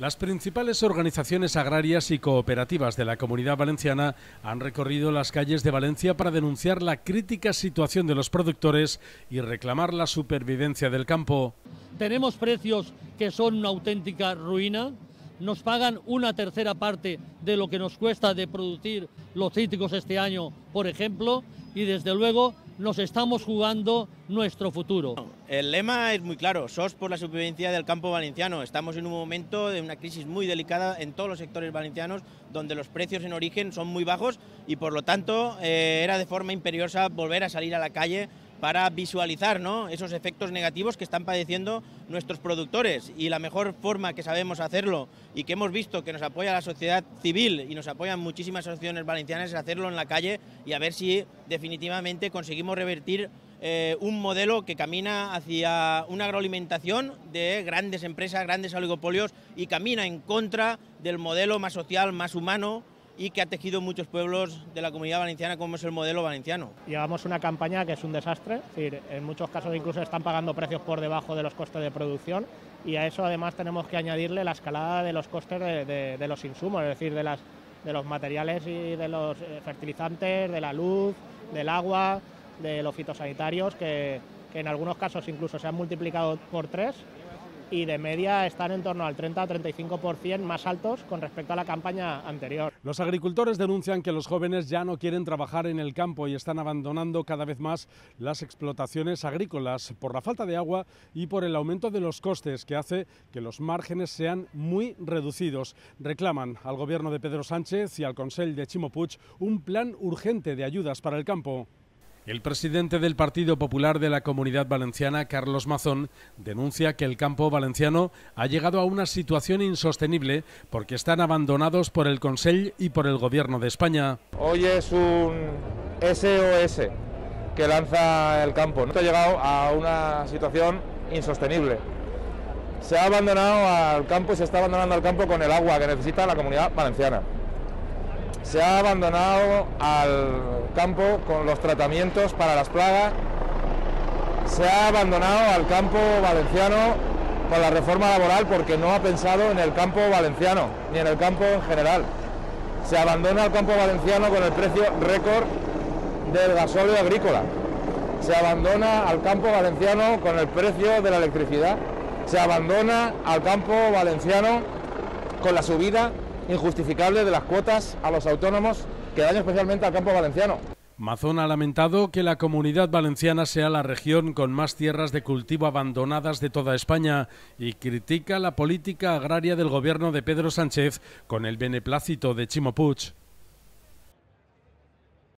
Las principales organizaciones agrarias y cooperativas de la Comunidad Valenciana han recorrido las calles de Valencia para denunciar la crítica situación de los productores y reclamar la supervivencia del campo. Tenemos precios que son una auténtica ruina, nos pagan una tercera parte de lo que nos cuesta de producir los cítricos este año, por ejemplo, y desde luego nos estamos jugando nuestro futuro. El lema es muy claro: SOS por la supervivencia del campo valenciano. Estamos en un momento de una crisis muy delicada en todos los sectores valencianos, donde los precios en origen son muy bajos y por lo tanto era de forma imperiosa volver a salir a la calle para visualizar, ¿no?, esos efectos negativos que están padeciendo nuestros productores. Y la mejor forma que sabemos hacerlo y que hemos visto que nos apoya la sociedad civil y nos apoyan muchísimas asociaciones valencianas es hacerlo en la calle y a ver si definitivamente conseguimos revertir un modelo que camina hacia una agroalimentación de grandes empresas, grandes oligopolios, y camina en contra del modelo más social, más humano, y que ha tejido muchos pueblos de la Comunidad Valenciana, como es el modelo valenciano. Llevamos una campaña que es un desastre, es decir, en muchos casos incluso están pagando precios por debajo de los costes de producción, y a eso además tenemos que añadirle la escalada de los costes de los insumos, es decir, de los materiales y de los fertilizantes, de la luz, del agua, de los fitosanitarios, que en algunos casos incluso se han multiplicado por 3... y de media están en torno al 30-35% más altos con respecto a la campaña anterior. Los agricultores denuncian que los jóvenes ya no quieren trabajar en el campo y están abandonando cada vez más las explotaciones agrícolas por la falta de agua y por el aumento de los costes, que hace que los márgenes sean muy reducidos. Reclaman al gobierno de Pedro Sánchez y al Consell de Ximo Puig un plan urgente de ayudas para el campo. El presidente del Partido Popular de la Comunidad Valenciana, Carlos Mazón, denuncia que el campo valenciano ha llegado a una situación insostenible porque están abandonados por el Consell y por el Gobierno de España. Hoy es un SOS que lanza el campo. Ha llegado a una situación insostenible. Se ha abandonado al campo y se está abandonando al campo con el agua que necesita la Comunidad Valenciana. Se ha abandonado al campo con los tratamientos para las plagas, se ha abandonado al campo valenciano con la reforma laboral porque no ha pensado en el campo valenciano, ni en el campo en general. Se abandona al campo valenciano con el precio récord del gasóleo agrícola. Se abandona al campo valenciano con el precio de la electricidad. Se abandona al campo valenciano con la subida injustificable de las cuotas a los autónomos, que daña especialmente al campo valenciano. Mazón ha lamentado que la Comunidad Valenciana sea la región con más tierras de cultivo abandonadas de toda España y critica la política agraria del gobierno de Pedro Sánchez con el beneplácito de Ximo Puig.